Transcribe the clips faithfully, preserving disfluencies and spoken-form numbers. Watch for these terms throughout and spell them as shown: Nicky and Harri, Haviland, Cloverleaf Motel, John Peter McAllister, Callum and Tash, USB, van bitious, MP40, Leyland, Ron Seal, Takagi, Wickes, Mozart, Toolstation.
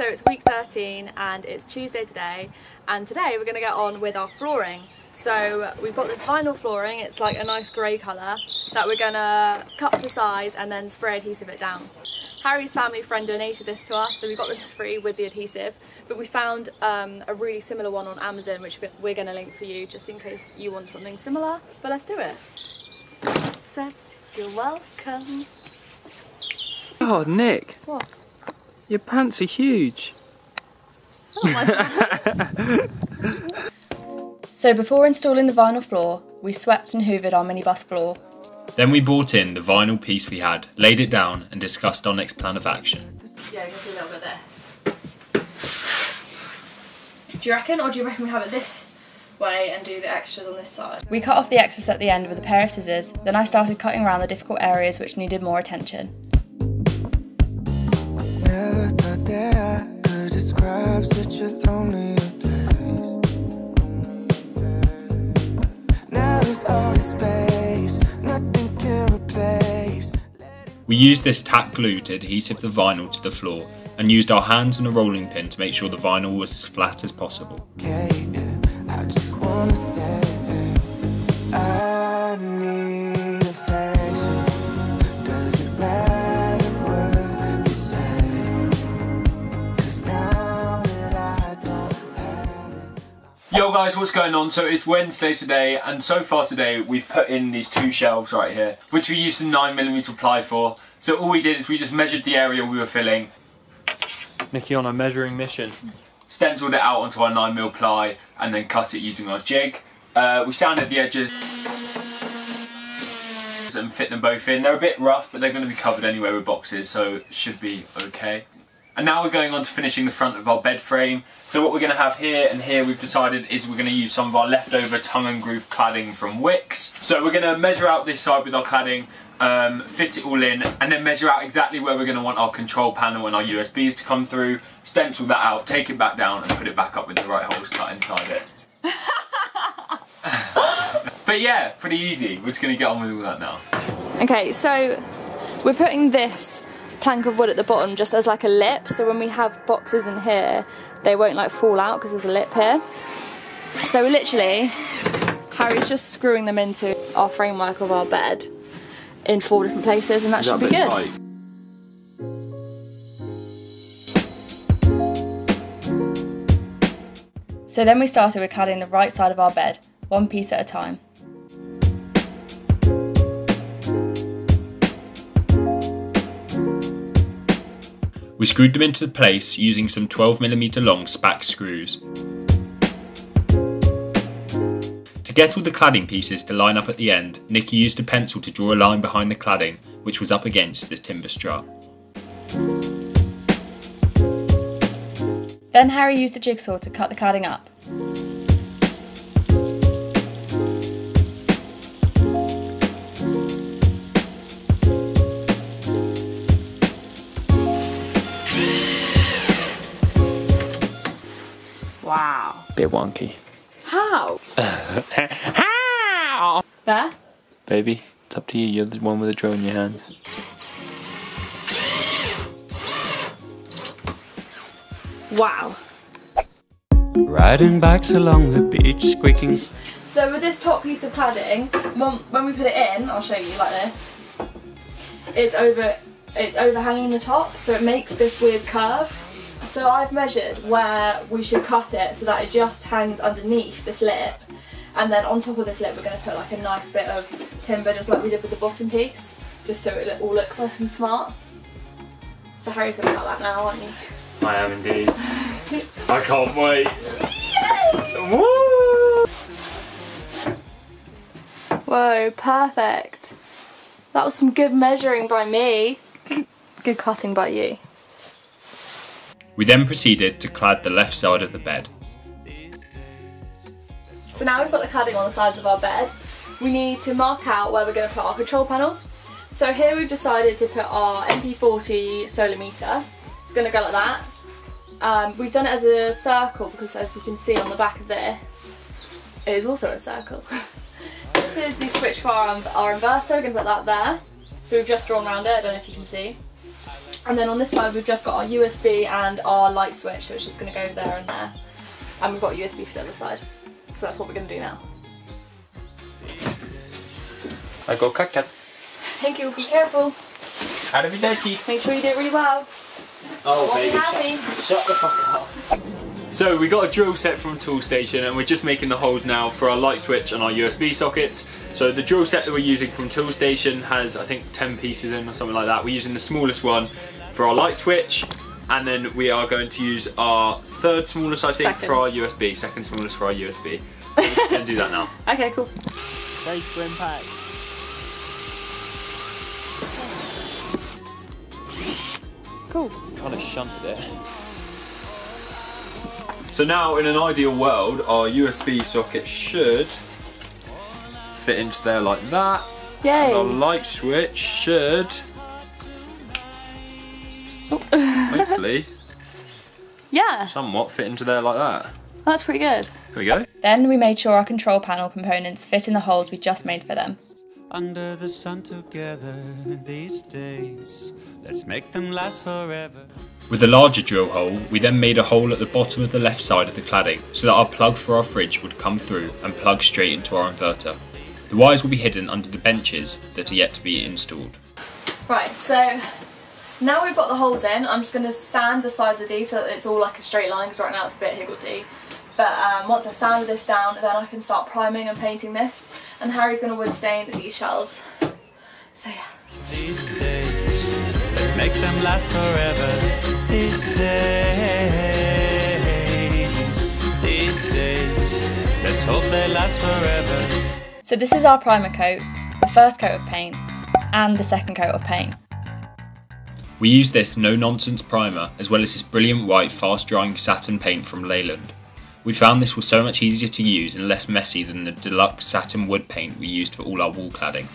So it's week thirteen and it's Tuesday today, and today we're going to get on with our flooring. So we've got this vinyl flooring, it's like a nice grey colour that we're going to cut to size and then spray adhesive it down. Harry's family friend donated this to us, so we got this for free with the adhesive, but we found um, a really similar one on Amazon which we're going to link for you just in case you want something similar, but let's do it. Set, you're welcome. Oh, Nick. What? Your pants are huge. Oh, my pants. So before installing the vinyl floor, we swept and hoovered our minibus floor. Then we brought in the vinyl piece we had, laid it down and discussed our next plan of action. Yeah, I'm going to do a little bit of this. Do you reckon, or do you reckon we have it this way and do the extras on this side? We cut off the excess at the end with a pair of scissors, then I started cutting around the difficult areas which needed more attention. Never thought that I could describe such a lonely place. Now there's always space, nothing can replace. We used this tack glue to adhesive the vinyl to the floor and used our hands and a rolling pin to make sure the vinyl was as flat as possible. Okay, I just wanna say I need affection. Does it matter? Yo guys, what's going on? So it's Wednesday today, and so far today we've put in these two shelves right here which we used some nine millimeter ply for. So all we did is we just measured the area we were filling. Nicky on a measuring mission. Stenciled it out onto our nine millimeter ply and then cut it using our jig. Uh, we sanded the edges and fit them both in. They're a bit rough but they're going to be covered anyway with boxes, so it should be okay. And now we're going on to finishing the front of our bed frame. So what we're going to have here and here, we've decided, is we're going to use some of our leftover tongue and groove cladding from Wickes. So we're going to measure out this side with our cladding, um, fit it all in, and then measure out exactly where we're going to want our control panel and our U S Bs to come through, stencil that out, take it back down and put it back up with the right holes cut inside it. But yeah, pretty easy. We're just going to get on with all that now. Okay, so we're putting this plank of wood at the bottom just as like a lip, so when we have boxes in here they won't like fall out because there's a lip here. So literally Harry's just screwing them into our framework of our bed in four different places, and that should be good. Tight. So then we started with cladding the right side of our bed, one piece at a time. We screwed them into place using some twelve millimeter long spac screws. To get all the cladding pieces to line up at the end, Nicky used a pencil to draw a line behind the cladding, which was up against the timber strut. Then Harry used a jigsaw to cut the cladding up. Wow. Bit wonky. How? How? There? Baby, it's up to you. You're the one with the drill in your hands. Wow. Riding bikes along the beach, squeaking. So with this top piece of cladding, when we put it in, I'll show you like this. It's over. It's overhanging the top, so it makes this weird curve. So I've measured where we should cut it so that it just hangs underneath this lip, and then on top of this lip we're going to put like a nice bit of timber just like we did with the bottom piece, just so it all looks nice and smart. So Harry's going to cut that now, aren't you? I am indeed. I can't wait. Yay! Woo! Whoa, perfect. That was some good measuring by me. Good cutting by you. We then proceeded to clad the left side of the bed. So now we've got the cladding on the sides of our bed, we need to mark out where we're going to put our control panels. So here we've decided to put our M P forty solar meter. It's going to go like that. Um, we've done it as a circle because, as you can see on the back of this, it is also a circle. This is the switch for our, our inverter. We're going to put that there. So we've just drawn around it, I don't know if you can see. And then on this side we've just got our U S B and our light switch, so it's just going to go there and there. And we've got U S B for the other side. So that's what we're going to do now. I go cut cut. Thank you, be careful. Arrivederci. Make sure you do it really well. Oh baby, shut, shut the fuck up. So we got a drill set from Toolstation and we're just making the holes now for our light switch and our U S B sockets. So the drill set that we're using from Toolstation has, I think, ten pieces in or something like that. We're using the smallest one for our light switch, and then we are going to use our third smallest, I think, second. for our U S B. Second smallest for our U S B. So we're just going to do that now. Okay, cool. Very slim pack. Cool. Kind of shunted it. So now, in an ideal world, our U S B socket should fit into there like that. Yay. And our light switch should hopefully yeah, somewhat fit into there like that. That's pretty good. Here we go. Then we made sure our control panel components fit in the holes we just made for them. Under the sun together these days, let's make them last forever. With the larger drill hole, we then made a hole at the bottom of the left side of the cladding so that our plug for our fridge would come through and plug straight into our inverter. The wires will be hidden under the benches that are yet to be installed. Right, so now we've got the holes in, I'm just going to sand the sides of these so that it's all like a straight line, because right now it's a bit higgledy. But um, once I've sanded this down, then I can start priming and painting this, and Harry's going to wood stain these shelves. So yeah. These days, let's make them last forever. These days, these days, let's hope they last forever. So this is our primer coat, the first coat of paint, and the second coat of paint. We use this no-nonsense primer, as well as this brilliant white fast-drying satin paint from Leyland. We found this was so much easier to use and less messy than the deluxe satin wood paint we used for all our wall cladding.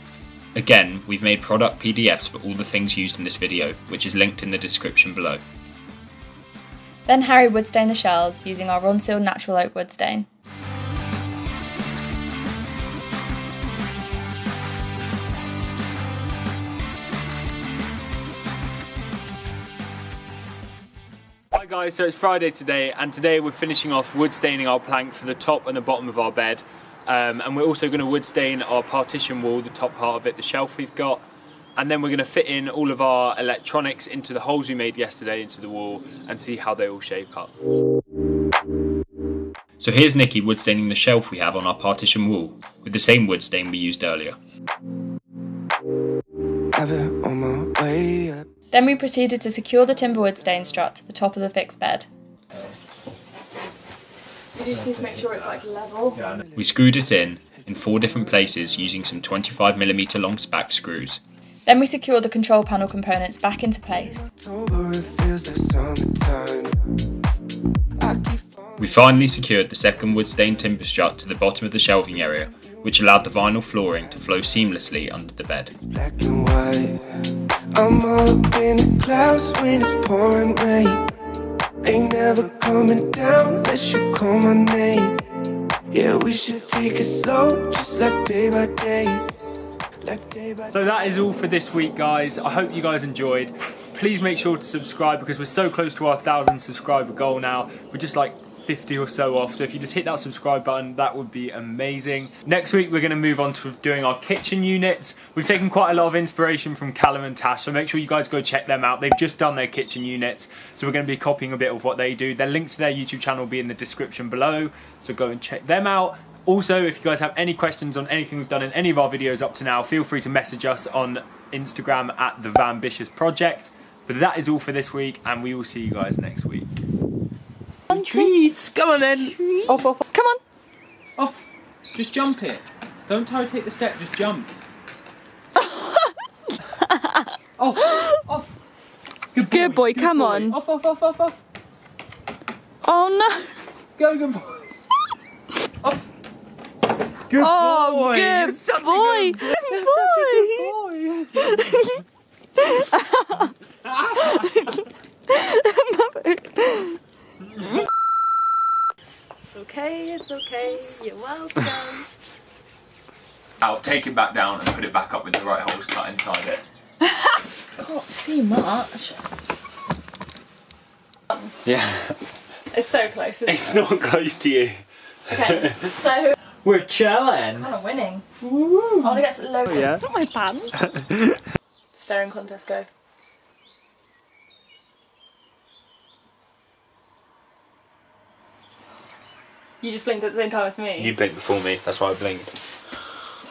Again, we've made product P D Fs for all the things used in this video, which is linked in the description below. Then Harry wood stained the shelves using our Ron Seal natural oak wood stain. Hi guys, so it's Friday today, and today we're finishing off wood staining our plank for the top and the bottom of our bed, um, and we're also going to wood stain our partition wall, the top part of it, the shelf we've got, and then we're going to fit in all of our electronics into the holes we made yesterday into the wall and see how they all shape up. So here's Nikki wood staining the shelf we have on our partition wall with the same wood stain we used earlier. Have it on my way up. Then we proceeded to secure the timber wood stain strut to the top of the fixed bed. We just need to make sure it's like level. We screwed it in, in four different places using some twenty-five millimeter long spack screws. Then we secured the control panel components back into place. We finally secured the second wood stain timber strut to the bottom of the shelving area, which allowed the vinyl flooring to flow seamlessly under the bed. I'm up in the clouds when it's pouring rain. Ain't never coming down unless you call my name. Yeah, we should take it slow, just like day by day. Like day by day. So that is all for this week, guys. I hope you guys enjoyed. Please make sure to subscribe because we're so close to our one thousand subscriber goal now. We're just like fifty or so off, so if you just hit that subscribe button, that would be amazing. Next week we're going to move on to doing our kitchen units. We've taken quite a lot of inspiration from Callum and Tash, so make sure you guys go check them out. They've just done their kitchen units, so we're going to be copying a bit of what they do. Their link to their YouTube channel will be in the description below, so go and check them out. Also, if you guys have any questions on anything we've done in any of our videos up to now, feel free to message us on Instagram at the van bitious project. But that is all for this week, and we will see you guys next week. Treats! Come on then! Treats. Off, off, off! Come on! Off! Just jump it! Don't try to take the step, just jump! Off! Off! Good boy, good boy good come boy. on! Off, off, off, off, off! Oh no! Go, good boy! Off! Good oh, boy! Good You're such boy! A good boy! Good boy! Good boy. It's okay, it's okay, you're welcome. I'll take it back down and put it back up with the right holes cut inside it. can't see much. Yeah. It's so close, isn't it? It's not close to you. Okay, so... We're chilling. I'm winning. Woo. I want to get some low. Oh, yeah. It's not my band. Staring contest, go. You just blinked at the same time as me. You blinked before me, that's why I blinked.